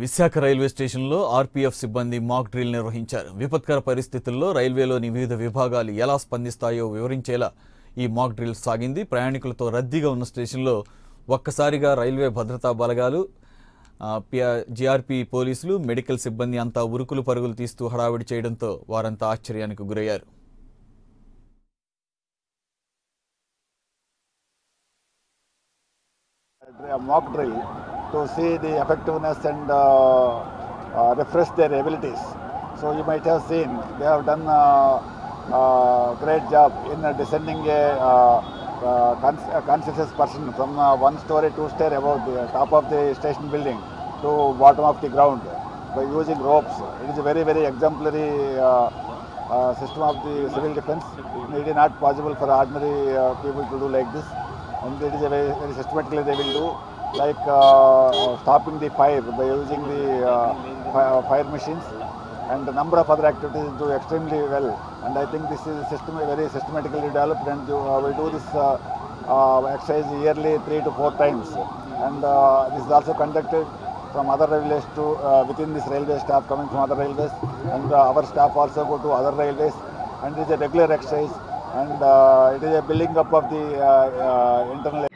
Visakha railway స్టేషన్లో RPF సిబ్బంది mock drill నిర్వహించారు. విపత్కర పరిస్థితుల్లో రైల్వేలోని వివిధ విభాగాలు ఎలా స్పందిస్తాయో వివరించేలా ఈ మాక్ డ్రిల్ సాగింది. ప్రయాణికులతో రద్దీగా ఉన్న స్టేషన్లో ఒక్కసారిగా రైల్వే భద్రతా బలగాలు, జీఆర్పీ పోలీసులు, మెడికల్ సిబ్బంది అంతా ఉరుకులు పరుగులు తీస్తూ హడావిడి చేయడంతో వారంతా ఆశ్చర్యానికి గురయ్యారు. A mock drill to see the effectiveness and refresh their abilities. So you might have seen they have done a great job in descending a conscious person from one story, two story above the top of the station building to bottom of the ground by using ropes. It is a very exemplary system of the civil defence. It is not possible for ordinary people to do like this. And it is a very systematically they will do, like stopping the fire by using the fire machines, and a number of other activities do extremely well. And I think this is a system very systematically developed, and we do this exercise yearly 3 to 4 times. And this is also conducted from other railways to within this railway, staff coming from other railways, and our staff also go to other railways, and it is a regular exercise. And it is a building up of the internal